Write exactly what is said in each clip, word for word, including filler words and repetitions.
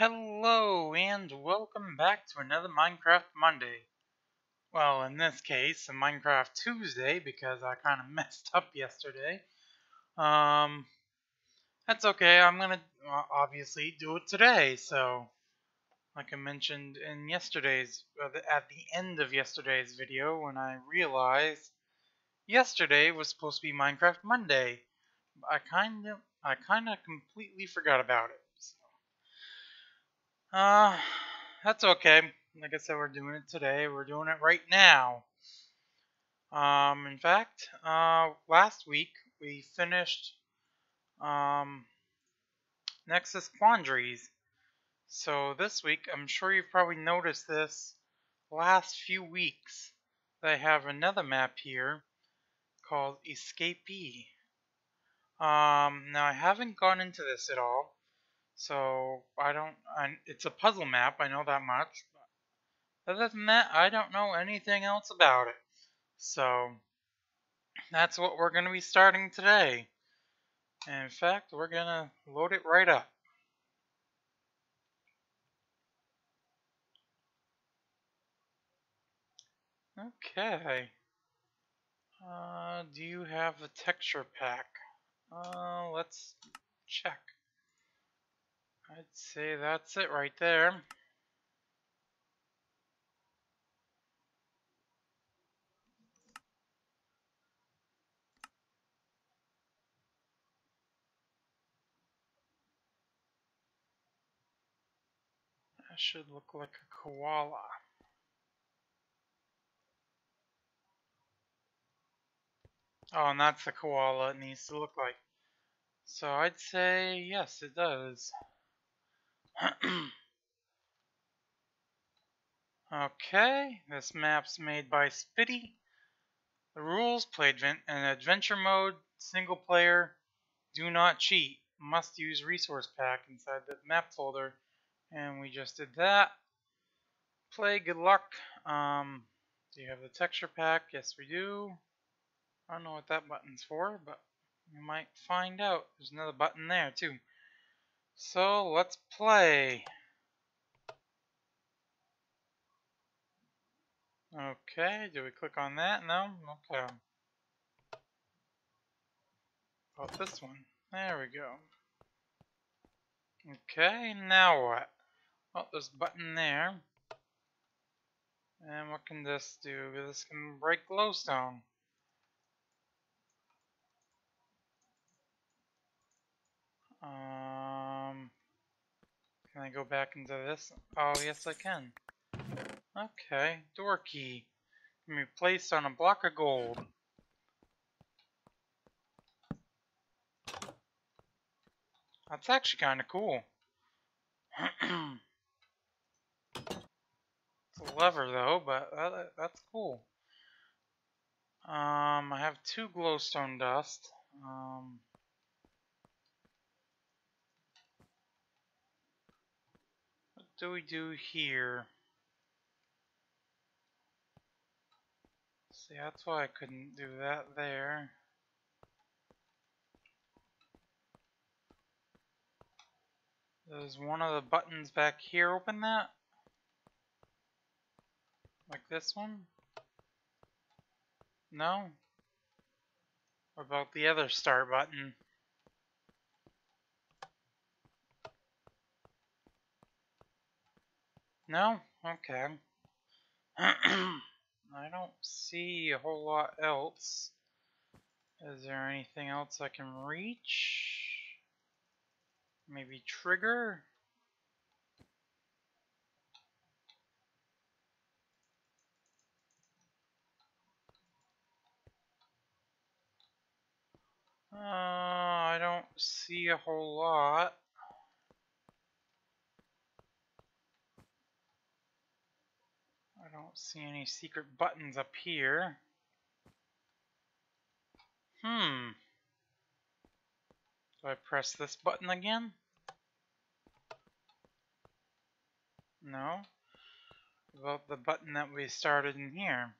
Hello and welcome back to another Minecraft Monday. Well, in this case, a Minecraft Tuesday because I kind of messed up yesterday. Um, that's okay. I'm gonna obviously do it today. So, like I mentioned in yesterday's, at the end of yesterday's video, when I realized yesterday was supposed to be Minecraft Monday, I kind of, I kind of completely forgot about it. Uh, that's okay. Like I said, we're doing it today. We're doing it right now. Um, in fact, uh, last week we finished, um, Nexus Quandaries. So this week, I'm sure you've probably noticed this last few weeks, they have another map here called Escapee. Um, now I haven't gone into this at all. So, I don't, I, it's a puzzle map, I know that much, but other than that, I don't know anything else about it. So, that's what we're going to be starting today. And in fact, we're going to load it right up. Okay. Uh, do you have the texture pack? Uh, let's check. I'd say that's it right there. That should look like a koala. Oh, and that's the koala it needs to look like. So I'd say yes, it does. Okay, this map's made by Spiddy. The rules: play in adventure mode, single player, do not cheat, must use resource pack inside the map folder, and we just did that. Play, good luck. Um, do you have the texture pack? Yes, we do. I don't know what that button's for, but you might find out. There's another button there too. So let's play. Okay, do we click on that? No? Okay. Oh, this one. There we go. Okay, now what? Oh, there's a button there. And what can this do? This can break glowstone. Um. Can I go back into this? Oh, yes I can. Okay, door key. Can be placed on a block of gold. That's actually kind of cool. It's a lever though, but that, that's cool. Um, I have two glowstone dust. Um... What do we do here? See, that's why I couldn't do that there. Does one of the buttons back here open that? Like this one? No? What about the other start button? No? Okay. I don't see a whole lot else. Is there anything else I can reach? Maybe trigger? Uh, I don't see a whole lot. I don't see any secret buttons up here. Hmm. Do I press this button again? No. What about the button that we started in here?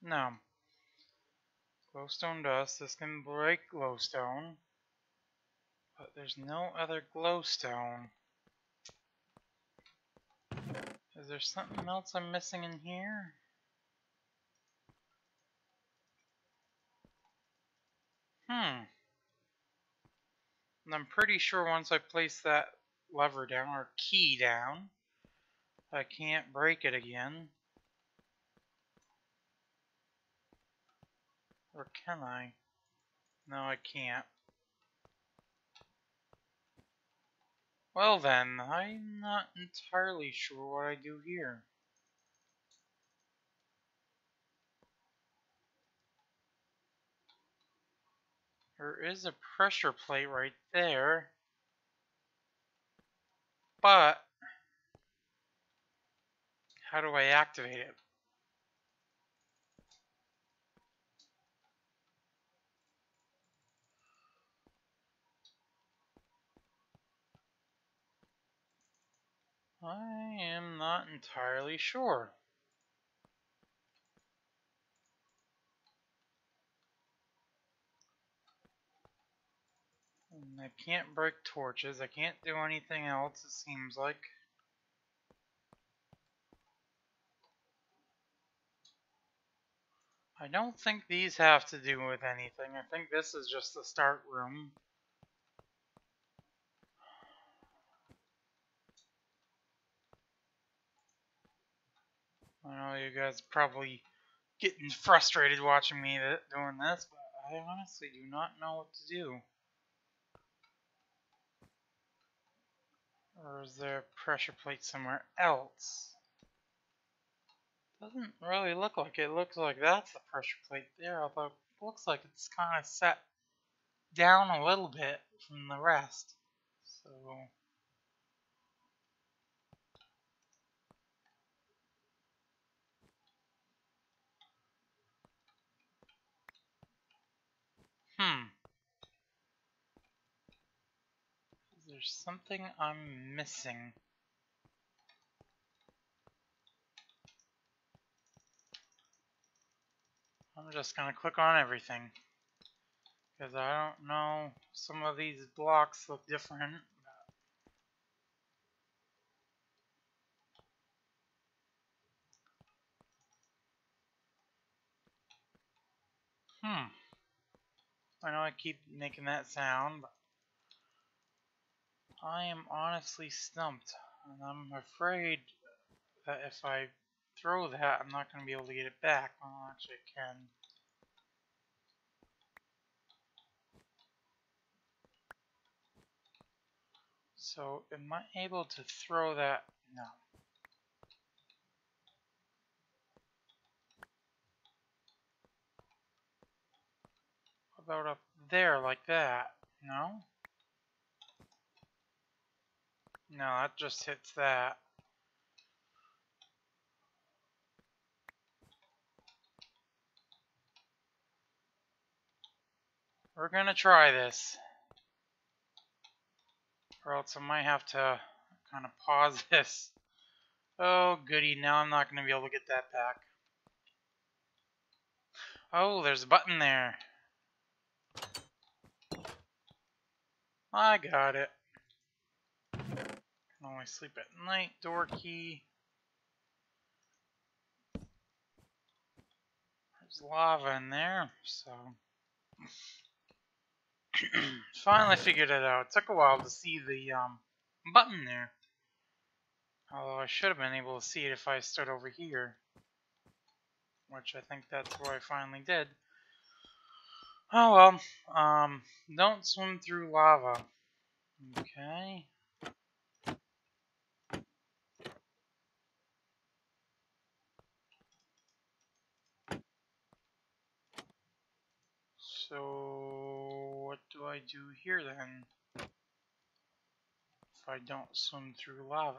No. Glowstone dust. This can break glowstone. But there's no other glowstone. Is there something else I'm missing in here? Hmm. And I'm pretty sure once I place that lever down, or key down, I can't break it again. Or can I? No, I can't. Well then, I'm not entirely sure what I do here. There is a pressure plate right there, but how do I activate it? I am not entirely sure. And I can't break torches. I can't do anything else, it seems like. I don't think these have to do with anything. I think this is just the start room. I know you guys are probably getting frustrated watching me th doing this, but I honestly do not know what to do. Or is there a pressure plate somewhere else? Doesn't really look like it. It looks like that's the pressure plate there, although it looks like it's kind of set down a little bit from the rest. So... Hmm. Is there something I'm missing? I'm just gonna click on everything, because I don't know, some of these blocks look different. Hmm. I know I keep making that sound, but I am honestly stumped, and I'm afraid that if I throw that, I'm not going to be able to get it back. Well, actually, I can. So, am I able to throw that? No. About up there like that, no? No, that just hits that. We're gonna try this. Or else I might have to kind of pause this. Oh goody, now I'm not gonna be able to get that back. Oh, there's a button there. I got it. Can only sleep at night. Door key. There's lava in there, so finally figured it out. It took a while to see the um, button there. Although I should have been able to see it if I stood over here, which I think that's what I finally did. Oh well, um, don't swim through lava. Okay. So, what do I do here then? If I don't swim through lava?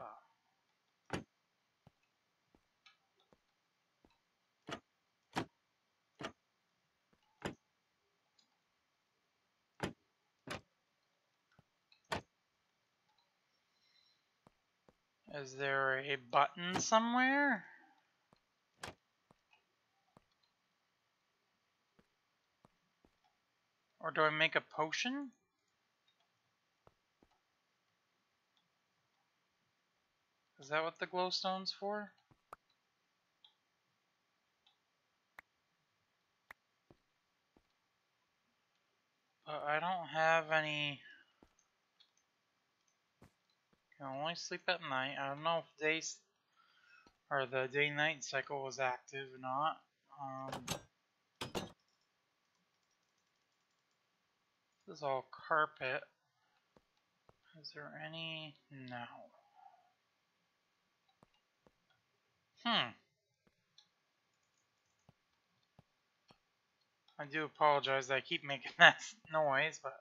Is there a button somewhere? Or do I make a potion? that what the glowstone's for? But I don't have any... I can only sleep at night. I don't know if day or the day-night cycle was active or not. Um, this is all carpet. Is there any? No. Hmm. I do apologize that I keep making that noise, but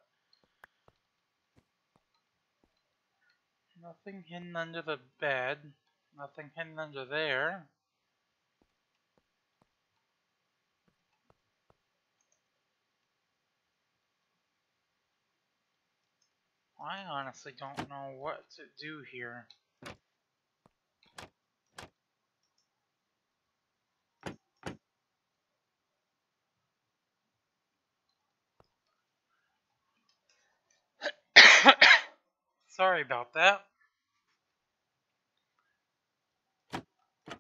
nothing hidden under the bed. Nothing hidden under there. I honestly don't know what to do here. Sorry about that.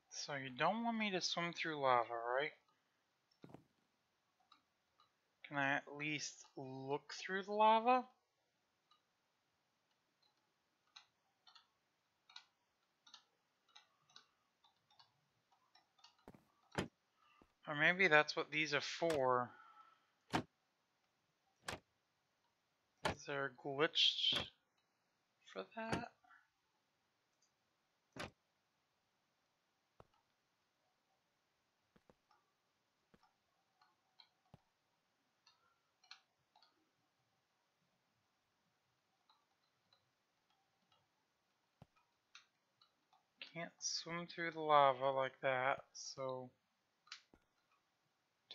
So you don't want me to swim through lava, right? Can I at least look through the lava? Or maybe that's what these are for. Is there a glitch for that? Can't swim through the lava like that, so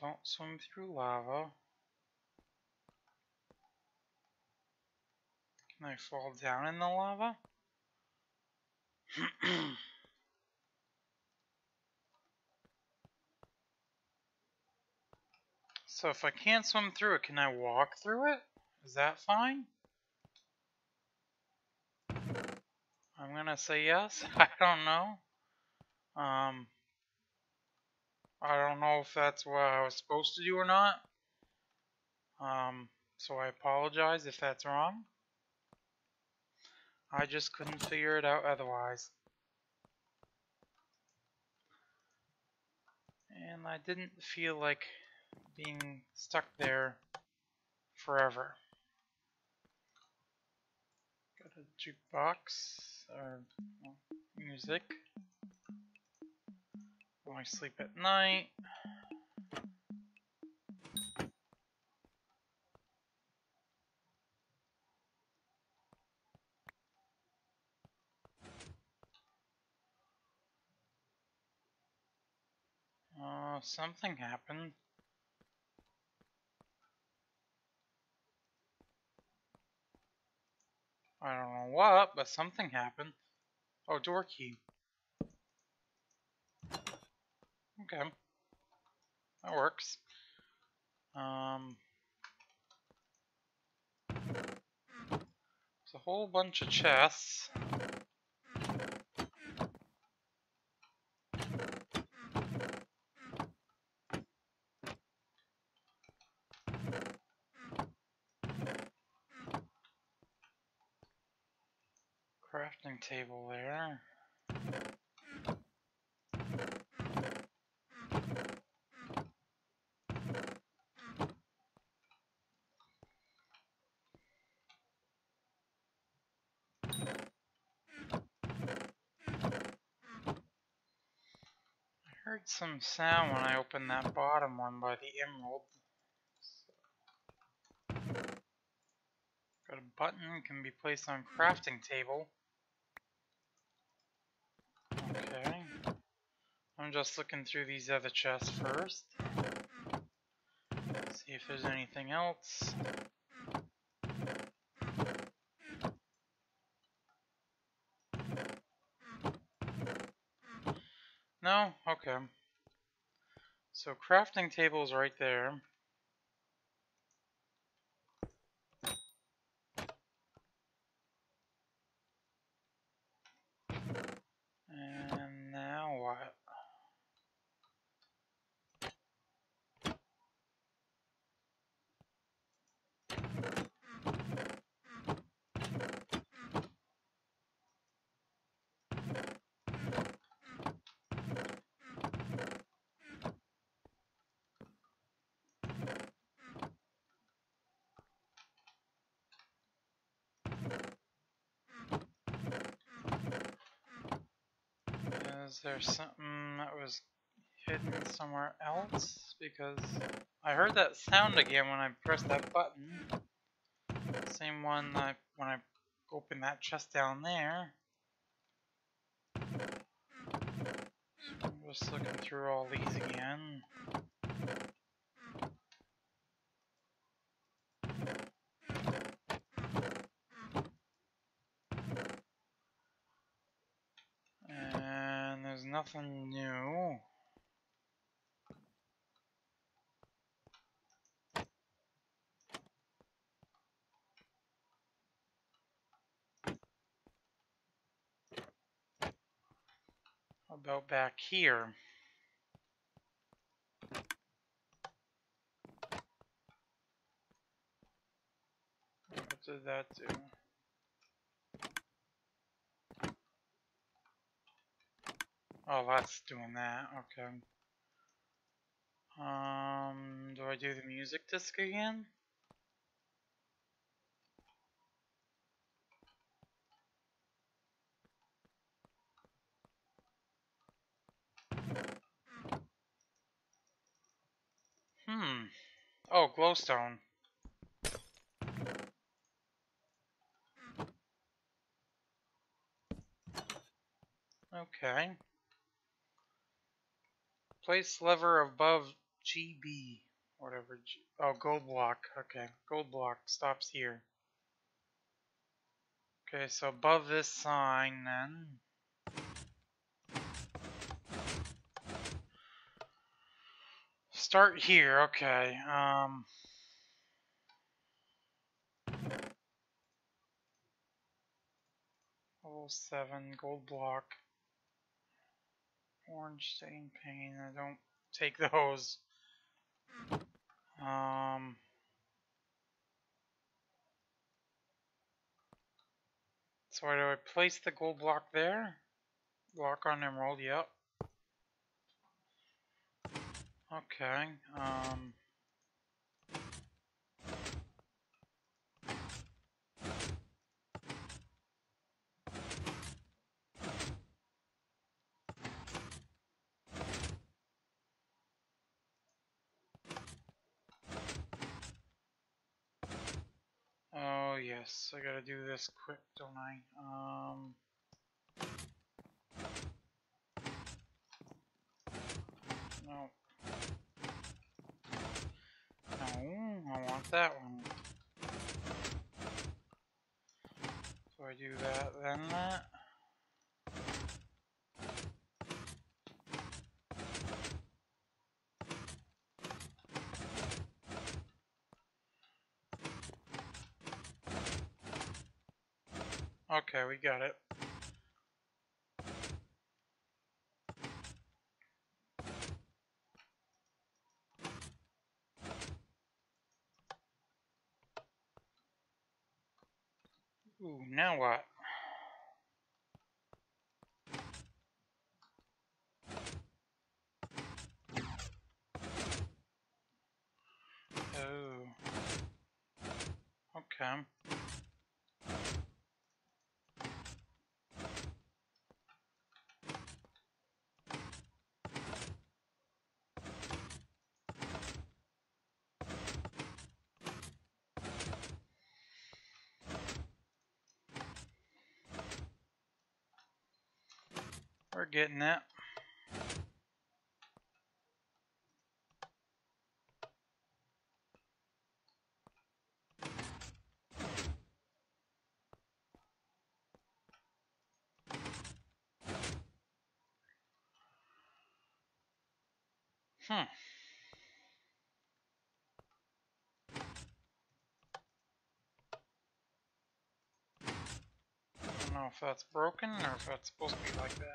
don't swim through lava. Can I fall down in the lava? So if I can't swim through it, can I walk through it? Is that fine? I'm gonna say yes. I don't know. Um, I don't know if that's what I was supposed to do or not. Um, so I apologize if that's wrong. I just couldn't figure it out otherwise. And I didn't feel like being stuck there forever. Got a jukebox. Or music. I sleep at night. Oh, uh, something happened. I don't know what, but something happened. Oh, door key. Okay. That works. Um, there's a whole bunch of chests. Crafting table there. I heard some sound when I opened that bottom one by the emerald. Got a button, can be placed on crafting table. Okay. I'm just looking through these other chests first. See if there's anything else. No? Okay. So crafting table's right there. there's something that was hidden somewhere else? Because I heard that sound again when I pressed that button. Same one that I, when I opened that chest down there. I'm just looking through all these again. And there's nothing new. About back here. What did that do? Oh, that's doing that. Okay. Um, do I do the music disc again? Hmm. Oh, glowstone. Okay. Place lever above G B. Whatever. G oh, gold block. Okay. Gold block stops here. Okay, so above this sign then. Start here, okay. Um, level seven, gold block, orange stain paint. I don't take those. Um, so do I place the gold block there? Block on emerald, yep. Okay, um... Oh yes, I gotta do this quick, don't I? Um... No. No, I want that one. So I do that, then that. Okay, we got it. Ooh, now what? Oh. Okay. We're getting it. Hmm. I don't know if that's broken or if that's supposed to be like that.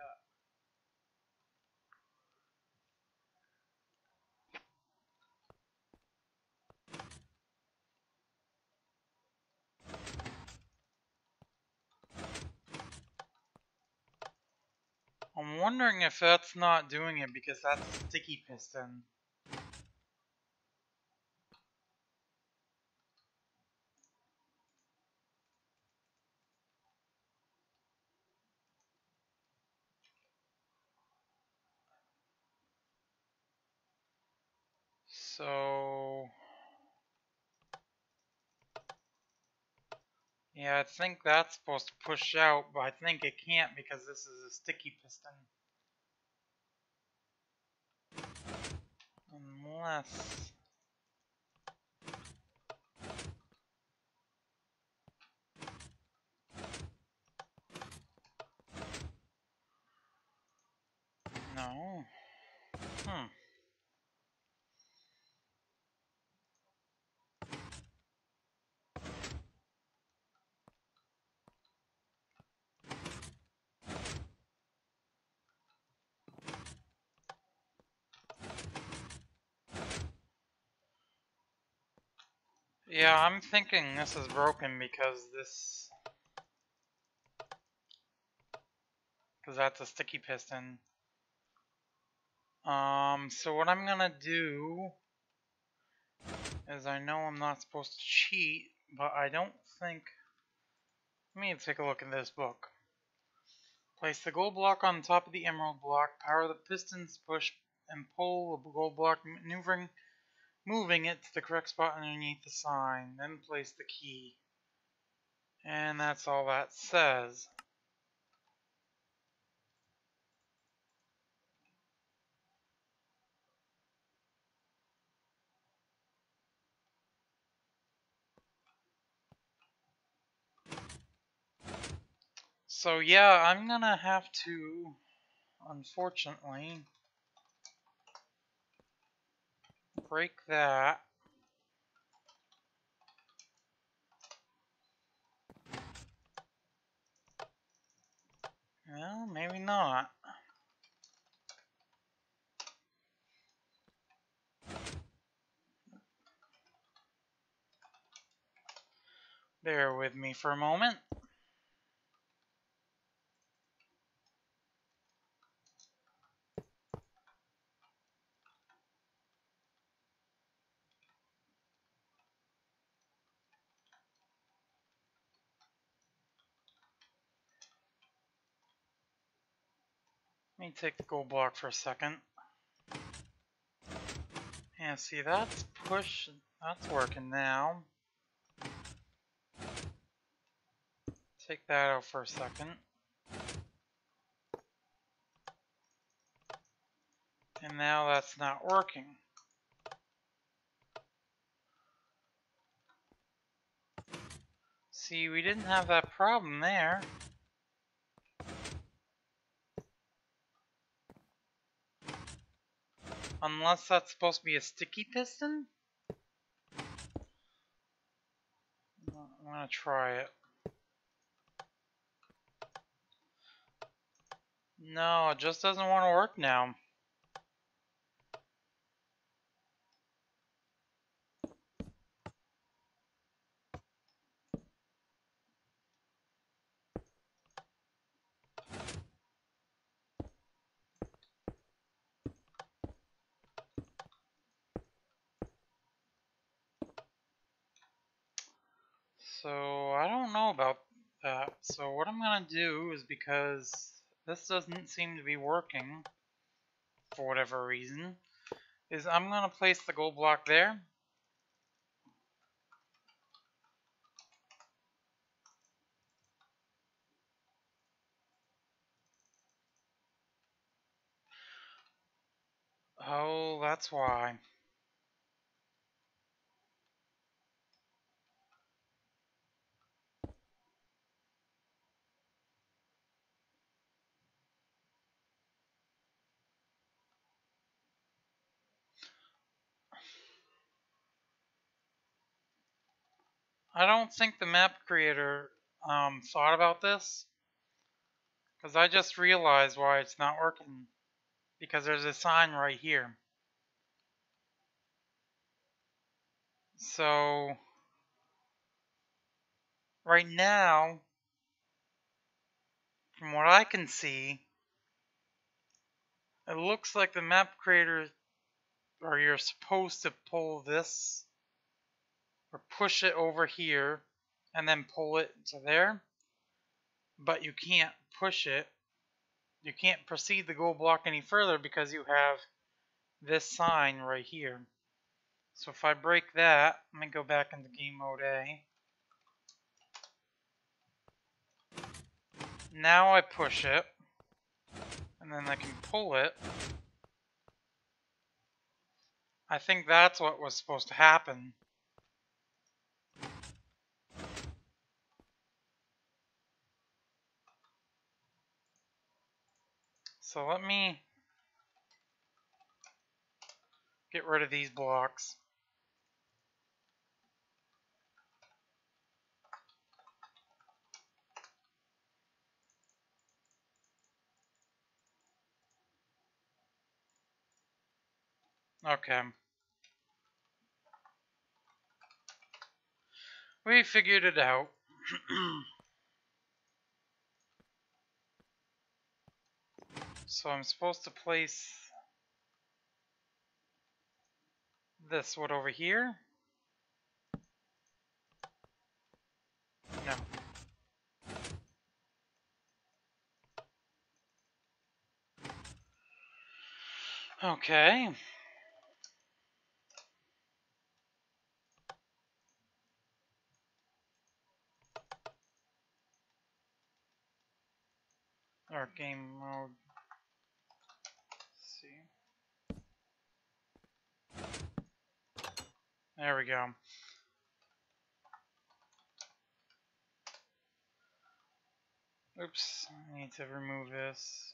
I'm wondering if that's not doing it because that's a sticky piston. So yeah, I think that's supposed to push out, but I think it can't because this is a sticky piston. Unless... No. Hmm. Yeah, I'm thinking this is broken because this... because that's a sticky piston. Um, so what I'm gonna do is, I know I'm not supposed to cheat, but I don't think... Let me take a look at this book. Place the gold block on top of the emerald block, power the pistons, push and pull the gold block, maneuvering... moving it to the correct spot underneath the sign, then place the key. And that's all that says. So yeah, I'm gonna have to, unfortunately, break that. Well, maybe not. Bear with me for a moment. Let me take the gold block for a second. And see, that's push, that's working now. Take that out for a second. And now that's not working. See, we didn't have that problem there. Unless that's supposed to be a sticky piston? I'm gonna try it. No, it just doesn't want to work now. So, I don't know about that. So what I'm gonna do is, because this doesn't seem to be working for whatever reason, is I'm gonna place the gold block there. Oh, that's why. I don't think the map creator um, thought about this, because I just realized why it's not working, because there's a sign right here. So right now, from what I can see, it looks like the map creator, or you're supposed to pull this or push it over here and then pull it to there, but you can't push it, you can't proceed the gold block any further because you have this sign right here. So if I break that, let me go back into game mode A. Now I push it, and then I can pull it. I think that's what was supposed to happen. So let me get rid of these blocks. Okay. We figured it out. So I'm supposed to place this wood over here? No. Okay. Our game mode. Let's see. There we go. Oops, I need to remove this.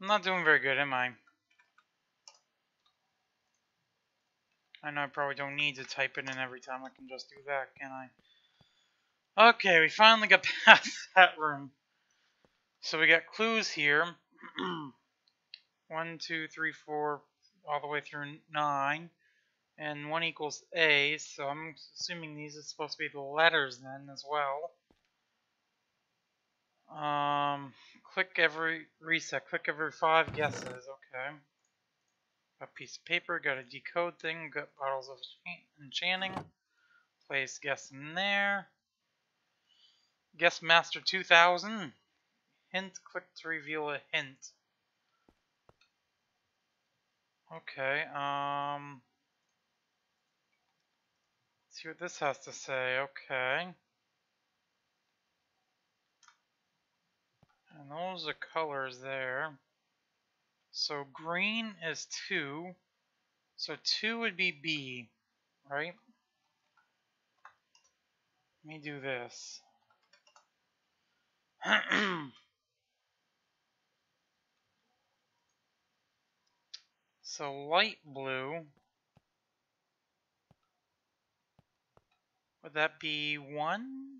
I'm not doing very good, am I? I know I probably don't need to type it in every time. I can just do that, can I? Okay, we finally got past that room. So we got clues here. one, two, three, four, all the way through nine. And one equals A, so I'm assuming these are supposed to be the letters then as well. Um, click every reset. Click every five guesses. Okay. Got a piece of paper. Got a decode thing. Got bottles of enchanting. Place guess in there. Guess Master two thousand. Hint, click to reveal a hint. Okay, um... let's see what this has to say, okay. And those are colors there. So green is two. So two would be B, right? Let me do this. So light blue, would that be one?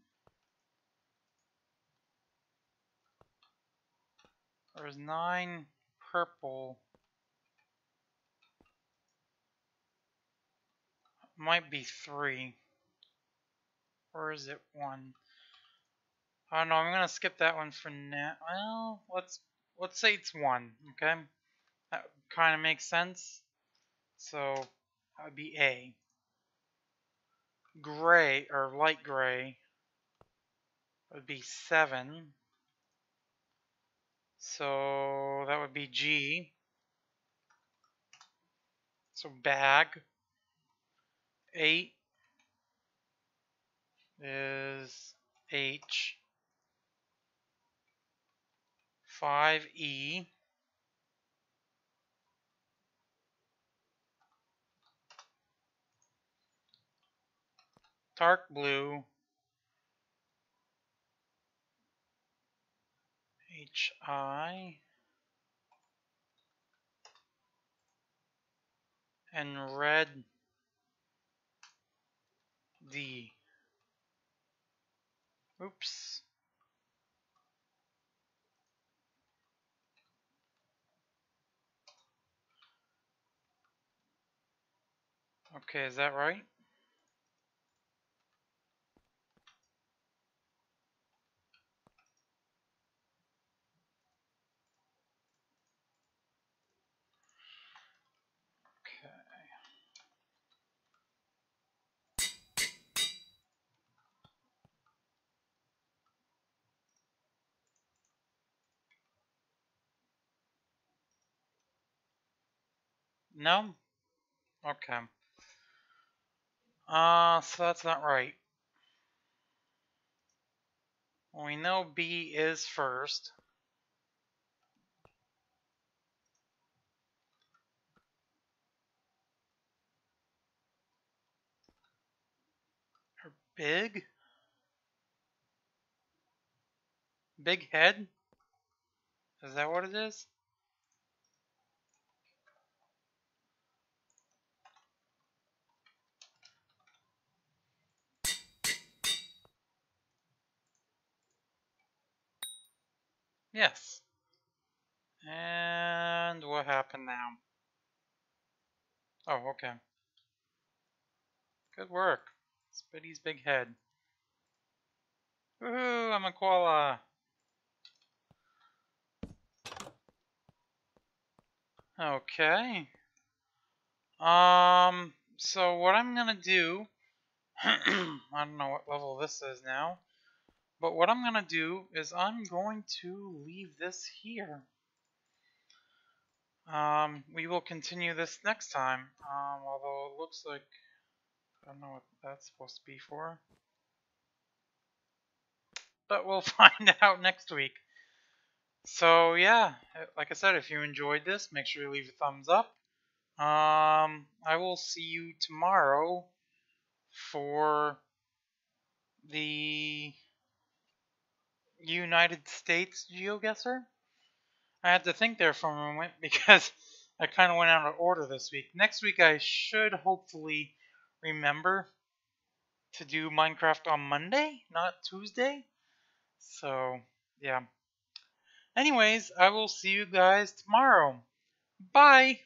Or is nine purple? It might be three. Or is it one? Oh no, I'm gonna skip that one for now. Well, let's let's say it's one, okay? That kind of makes sense. So that would be A. Gray or light gray would be seven. So that would be G. So bag. Eight is H. five E, dark blue, H I, and red D. Oops. Okay, is that right? Okay. No? Okay. Uh, so that's not right. We know B is first. Her big? Big head? Is that what it is? Yes. And what happened now? Oh, okay. Good work. Spiddy's big head. Woohoo, I'm a koala. Okay. Um, so what I'm gonna do, I don't know what level this is now. But what I'm going to do is I'm going to leave this here. Um, we will continue this next time. Um, although it looks like... I don't know what that's supposed to be for. But we'll find out next week. So yeah, like I said, if you enjoyed this, make sure you leave a thumbs up. Um, I will see you tomorrow for the... United States GeoGuesser? I had to think there for a moment because I kind of went out of order this week. Next week I should hopefully remember to do Minecraft on Monday, not Tuesday. So, yeah. Anyways, I will see you guys tomorrow. Bye!